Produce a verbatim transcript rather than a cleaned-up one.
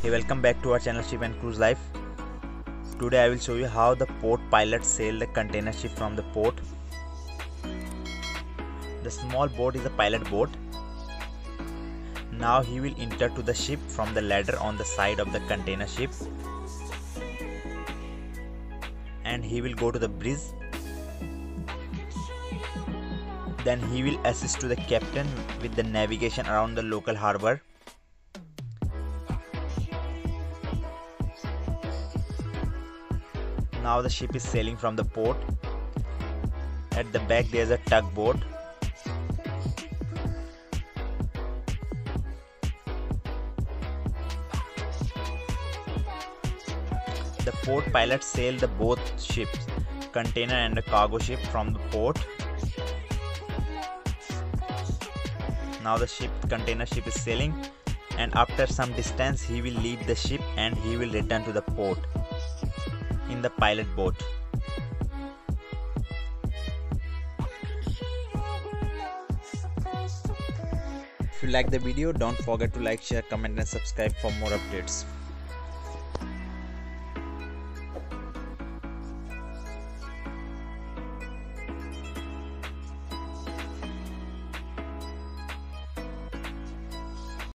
Hey, welcome back to our channel Ship and Cruise Life. Today I will show you how the port pilot sail the container ship from the port. The small boat is a pilot boat. Now he will enter to the ship from the ladder on the side of the container ship. And he will go to the bridge. Then he will assist to the captain with the navigation around the local harbor. Now the ship is sailing from the port. At the back there is a tugboat. The port pilot sailed the both ships, container and a cargo ship, from the port. Now the ship, container ship is sailing, and after some distance he will leave the ship and he will return to the port in the pilot boat. If you like the video, don't forget to like, share, comment and subscribe for more updates.